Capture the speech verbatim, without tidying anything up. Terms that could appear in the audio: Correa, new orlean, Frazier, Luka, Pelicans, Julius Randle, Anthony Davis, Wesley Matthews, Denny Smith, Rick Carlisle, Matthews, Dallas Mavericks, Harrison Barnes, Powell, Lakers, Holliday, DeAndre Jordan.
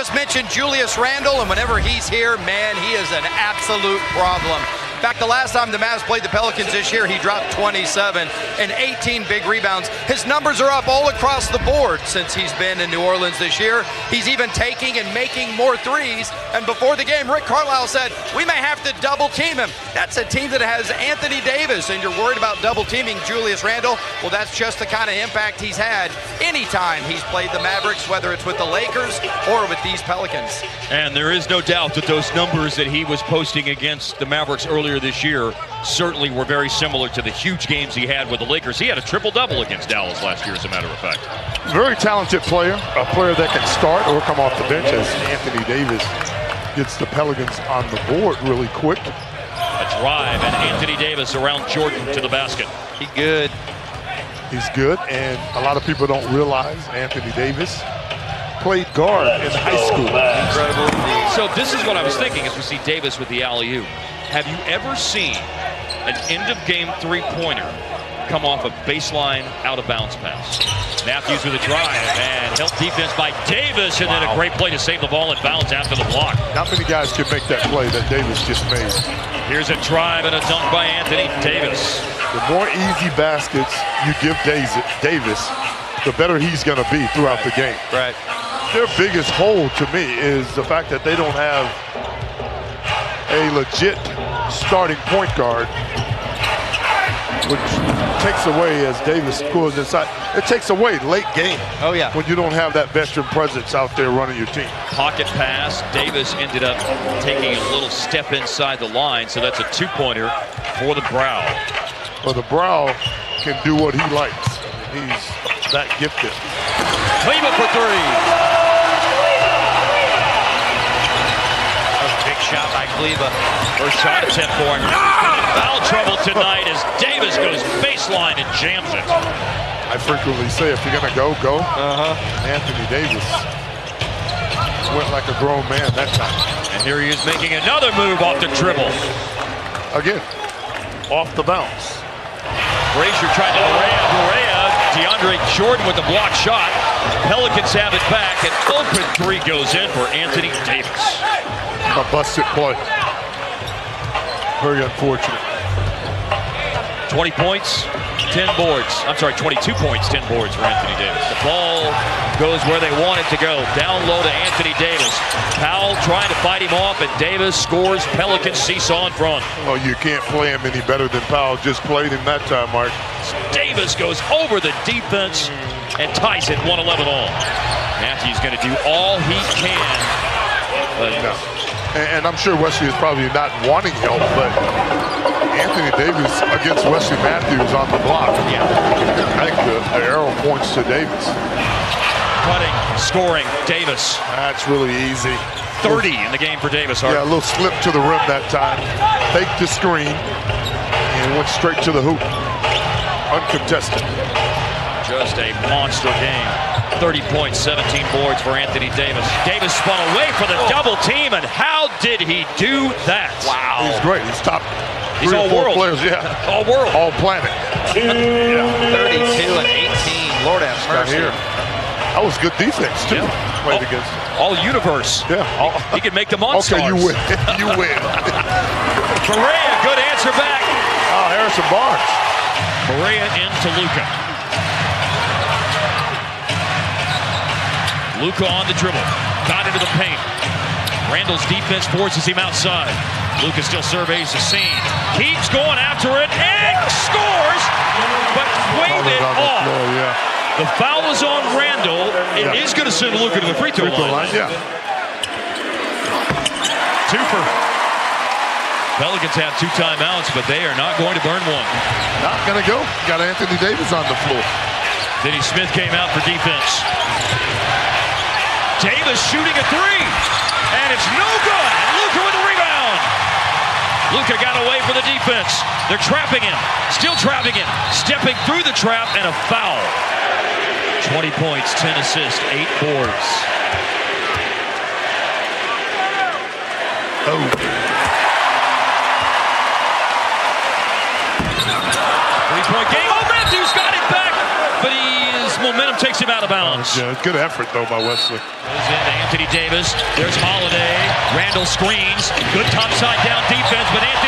just mentioned Julius Randle, and whenever he's here, man, he is an absolute problem. In fact, the last time the Mavs played the Pelicans this year, he dropped twenty-seven and eighteen big rebounds. His numbers are up all across the board since he's been in New Orleans this year. He's even taking and making more threes. And before the game, Rick Carlisle said, we may have to double team him. That's a team that has Anthony Davis, and you're worried about double teaming Julius Randle. Well, that's just the kind of impact he's had anytime he's played the Mavericks, whether it's with the Lakers or with these Pelicans. And there is no doubt that those numbers that he was posting against the Mavericks earlier this year certainly were very similar to the huge games he had with the Lakers. He had a triple-double against Dallas last year, as a matter of fact. Very talented player, a player that can start or come off the bench as Anthony Davis gets the Pelicans on the board really quick. A drive, and Anthony Davis around Jordan to the basket. He good. He's good, and a lot of people don't realize Anthony Davis played guard in high school. Incredible. So this is what I was thinking as we see Davis with the alley-oop. Have you ever seen an end-of-game three-pointer come off a baseline out-of-bounds pass? Matthews with a drive, and help defense by Davis, and wow. Then a great play to save the ball in bounds after the block. Not many guys can make that play that Davis just made. Here's a drive and a dunk by Anthony Davis. The more easy baskets you give Davis, the better he's going to be throughout the game. Right. Their biggest hole to me is the fact that they don't have a legit starting point guard, which takes away, as Davis scores inside, it takes away late game. Oh, yeah. When you don't have that veteran presence out there running your team. Pocket pass. Davis ended up taking a little step inside the line, so that's a two-pointer for the Brow. Well, the Brow can do what he likes. He's that gifted. Cleveland for three. Shot by Kleba. First shot attempt for him. Foul trouble tonight as Davis goes baseline and jams it. I frequently say if you're going to go, go. Uh-huh. Anthony Davis went like a grown man that time. And here he is making another move off the dribble. Again, off the bounce. Frazier tried to Larea, Larea. DeAndre Jordan with the block shot. Pelicans have it back, and open three goes in for Anthony Davis. A busted play. Very unfortunate. twenty points, ten boards. I'm sorry, twenty-two points, ten boards for Anthony Davis. The ball goes where they want it to go. Down low to Anthony Davis. Powell trying to fight him off, and Davis scores. Pelicans seesaw in front. Oh, you can't play him any better than Powell just played him that time, Mark. Davis goes over the defense and ties it one eleven all. Matthews going to do all he can. But no. And I'm sure Wesley is probably not wanting help, but Anthony Davis against Wesley Matthews on the block. Yeah. I think the, the arrow points to Davis. Cutting, scoring, Davis. That's really easy. thirty in the game for Davis. Hart. Yeah, a little slip to the rim that time. Faked the screen and went straight to the hoop. Uncontested. Just a monster game. thirty points, seventeen boards for Anthony Davis. Davis spun away for the double team, and how did he do that? Wow. He's great. He's top He's all world. Players, yeah. All world. All planet. Yeah. thirty-two and eighteen. Lord have mercy. Here. That was good defense, too. Yeah. Played all, against. All universe. Yeah. All, he, he could make the monsters. Okay, you win. You win. Correa, good answer back. Oh, Harrison Barnes. Correa into Luka. Luka on the dribble, got into the paint. Randle's defense forces him outside. Luka still surveys the scene, keeps going after it, and scores, but waved it off. The, floor, yeah. The foul is on Randle. It yeah. is going to send Luka to the free throw line. line. Yeah. Two for Pelicans have two timeouts, but they are not going to burn one. Not going to go. Got Anthony Davis on the floor. Denny Smith came out for defense. Davis shooting a three, and it's no good. Luka with the rebound. Luka got away for the defense. They're trapping him, still trapping him, stepping through the trap, and a foul. twenty points, ten assists, eight boards. Oh. Three-point game. Oh, Matthews got it back, but he. Momentum takes him out of bounds. Yeah, good effort, though, by Wesley. Anthony Davis. There's Holliday. Randle screens. Good topside down defense, but Anthony